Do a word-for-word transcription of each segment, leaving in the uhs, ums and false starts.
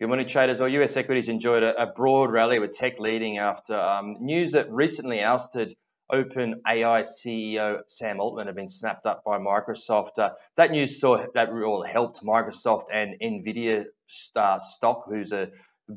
Good morning, traders. Well, U S equities enjoyed a, a broad rally with tech leading after um, news that recently ousted OpenAI C E O Sam Altman had been snapped up by Microsoft. Uh, that news saw that all helped Microsoft and Nvidia uh, stock, who's a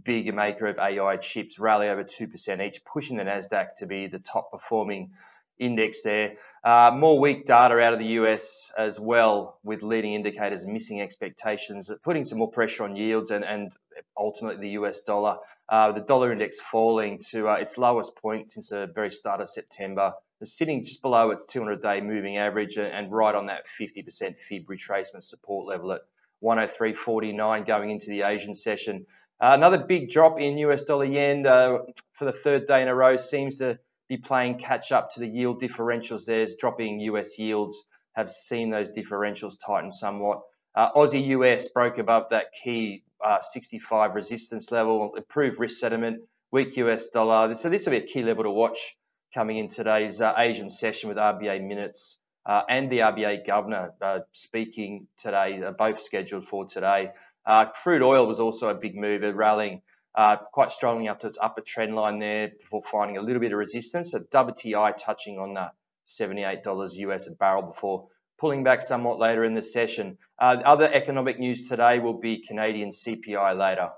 big maker of A I chips, rally over two percent each, pushing the Nasdaq to be the top performing index there. Uh, more weak data out of the U S as well, with leading indicators missing expectations, putting some more pressure on yields and, and ultimately the U S dollar. Uh, the dollar index falling to uh, its lowest point since the very start of September. It's sitting just below its two hundred day moving average and, and right on that fifty percent Fib retracement support level at one oh three forty-nine going into the Asian session. Uh, another big drop in U S dollar yen uh, for the third day in a row seems to be playing catch up to the yield differentials. There's dropping U S yields have seen those differentials tighten somewhat. Uh, Aussie U S broke above that key uh, sixty-five resistance level, improved risk sentiment, weak U S dollar. So this will be a key level to watch coming in today's uh, Asian session with R B A minutes uh, and the R B A governor uh, speaking today, uh, both scheduled for today. Uh, crude oil was also a big mover, rallying Uh, quite strongly up to its upper trend line there before finding a little bit of resistance. So W T I touching on the seventy-eight dollars U S a barrel before pulling back somewhat later in the session. Uh, other economic news today will be Canadian C P I later.